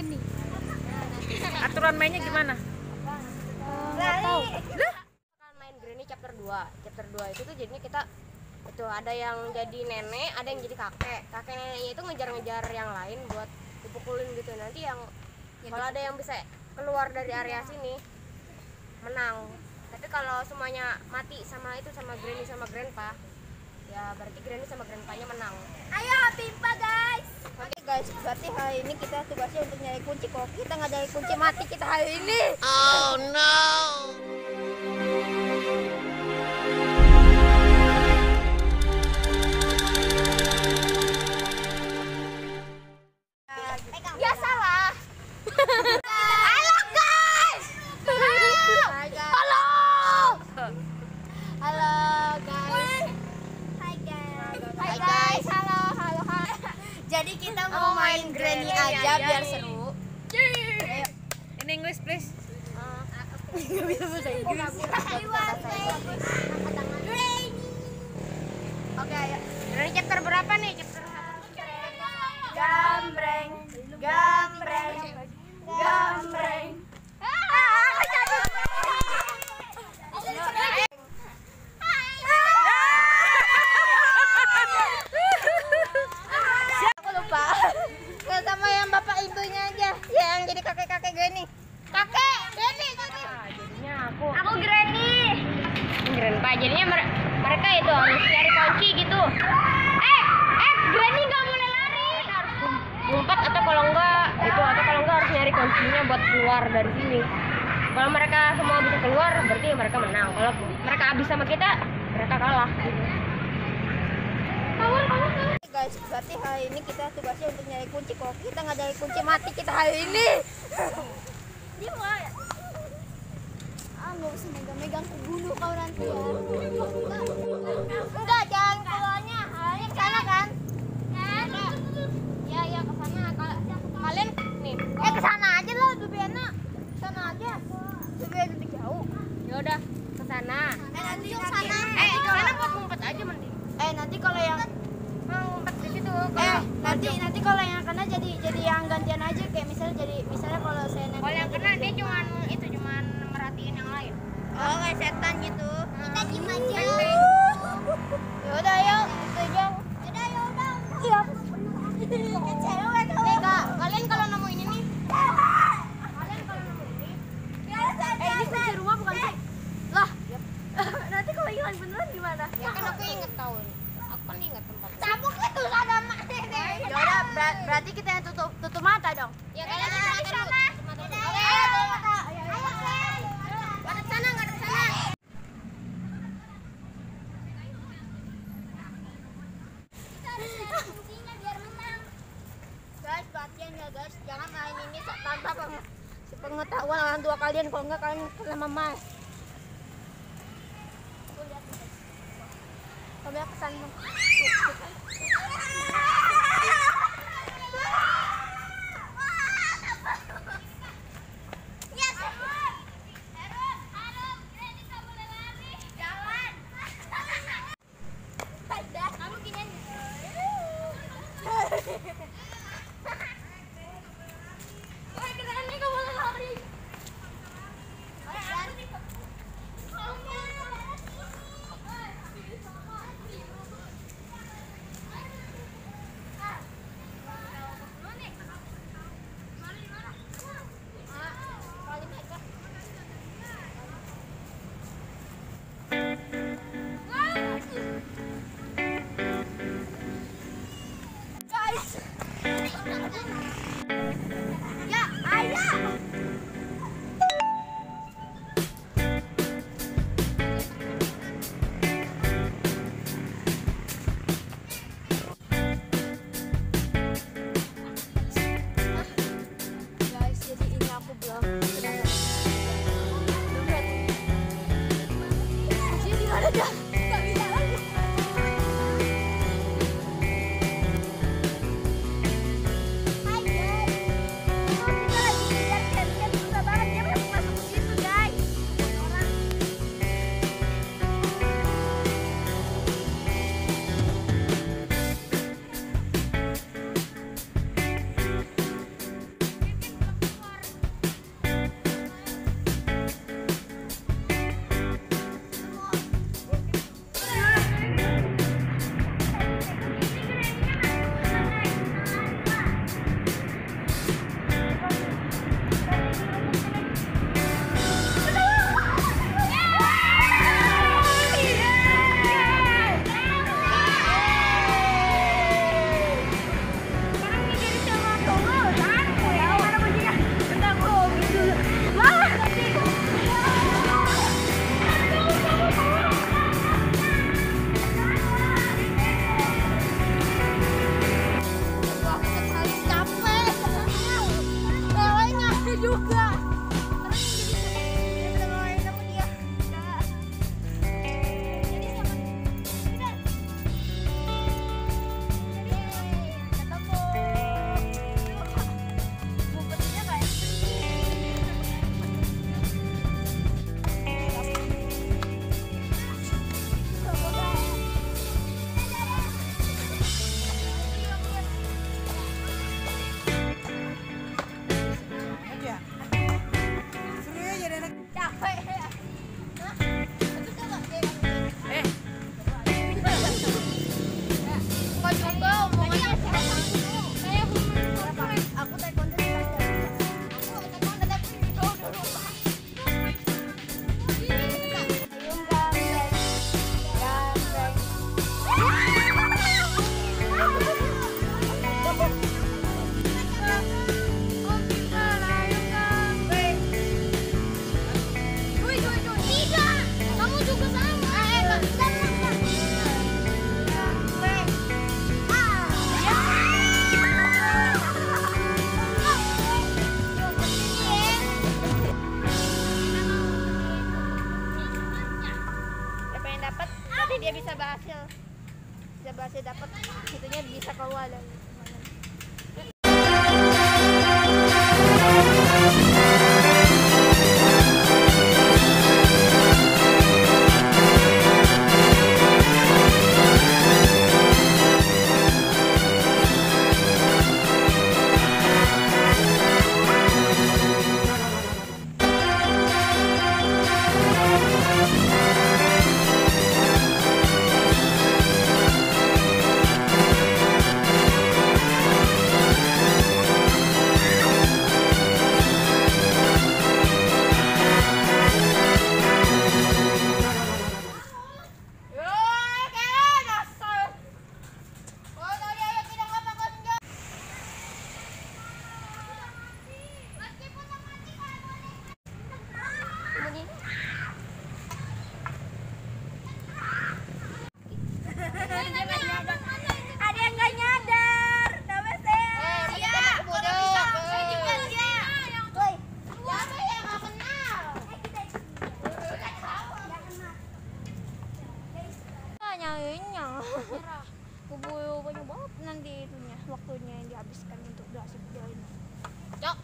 Granny. Aturan mainnya gimana? Nggak tahu. Akan main Granny chapter 2. Chapter 2 itu tuh jadinya kita itu ada yang jadi nenek, ada yang jadi kakek. Kakek neneknya itu ngejar-ngejar yang lain buat dipukulin gitu. Nanti yang kalau ada yang bisa keluar dari area sini menang. Tapi kalau semuanya mati sama itu sama Granny sama Grandpa, ya berarti Granny sama Grandpanya menang. Ayo timpa guys. Oke guys, berarti hari ini kita tugasnya untuk nyari kunci. Kalau kita nggak nyari kunci, mati kita hari ini. Oh no. Jadi kita mau main Granny aja biar seru. In English please. Nggak bisa bahasa Inggris. Granny. Oke, ayo. Granny chapter berapa nih? Chapter gambreng, gambreng, gambreng. Jadinya mereka itu harus cari kunci gitu. Granny nggak boleh lari. Harus ngumpet atau kalau enggak itu, atau kalau enggak harus nyari kuncinya buat keluar dari sini. Kalau mereka semua bisa keluar, berarti mereka menang. Kalau mereka habis sama kita, mereka kalah. Kawan. Guys, berarti hari ini kita tugasnya untuk nyari kunci. Kalau kita nggak nyari kunci, mati kita hari ini. Nggak usah megang-megang, aku bunuh kau nanti ya. Enggak, jangan keluarnya. Halnya ke sana kan? Ya, ya ke sana. Kalian nih. Ke sana aja lah, lebih enak. Ke sana aja. Lebih jauh. Ya udah, ke sana. Nanti ke sana. Ke sana buat ngumpet aja mending. Nanti kalau yang ngumpet di situ. Nanti kalau yang kena jadi yang gantian aja, kayak misalnya kalau saya nanti. Kalau yang kena dia cuman itu merhatiin yang lain. Oh, kayak setan gitu. Kita gimana aja. Yaudah, yuk. Yaudah, yaudah. Siap. Kecewek. Nih, Kak. Kalian kalau nemu ini nih. Ini kunci rumah bukan sih? Lah. Nanti kalau hilang beneran gimana? Ya kan aku inget tahun. Aku kan inget tempat. Sabuk itu ada mak. Yaudah, berarti kita yang tutup mata dong. Ya, kalian tutup mata dulu. Guys, jangan main ini tanpa sepengetahuan orang tua kalian. Kalau enggak kalian kena memar. Coba kesan dong. masih dapat itunya bisa keluar dari malam. Kubu banyak banget nanti itunya waktunya yang dihabiskan untuk doa sebuah ini. Cok.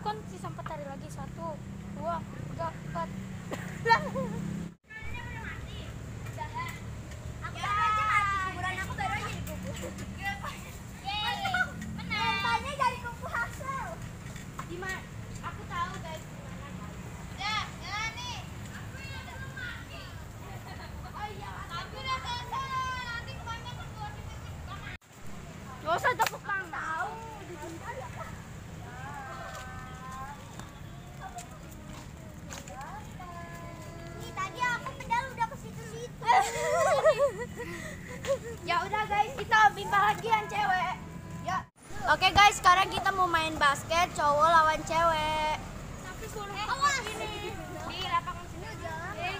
Kan sisa 4 hari lagi 1, 2, 3, 4. Usah tepuk tangan tahu dibentar ya Pak. Nih tadi aku pedal udah ke situ-situ. Ya udah guys, kita ambil bahagian cewek. Ya. Oke guys, sekarang kita mau main basket cowok lawan cewek. Tapi boleh awas ini. Di lapangan sini jalan.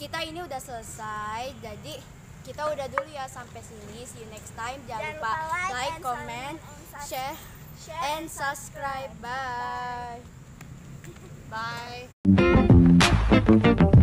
kita ini udah selesai, jadi kita udah dulu ya sampai sini. See you next time. Jangan lupa like, comment, share, and subscribe. Bye. Bye.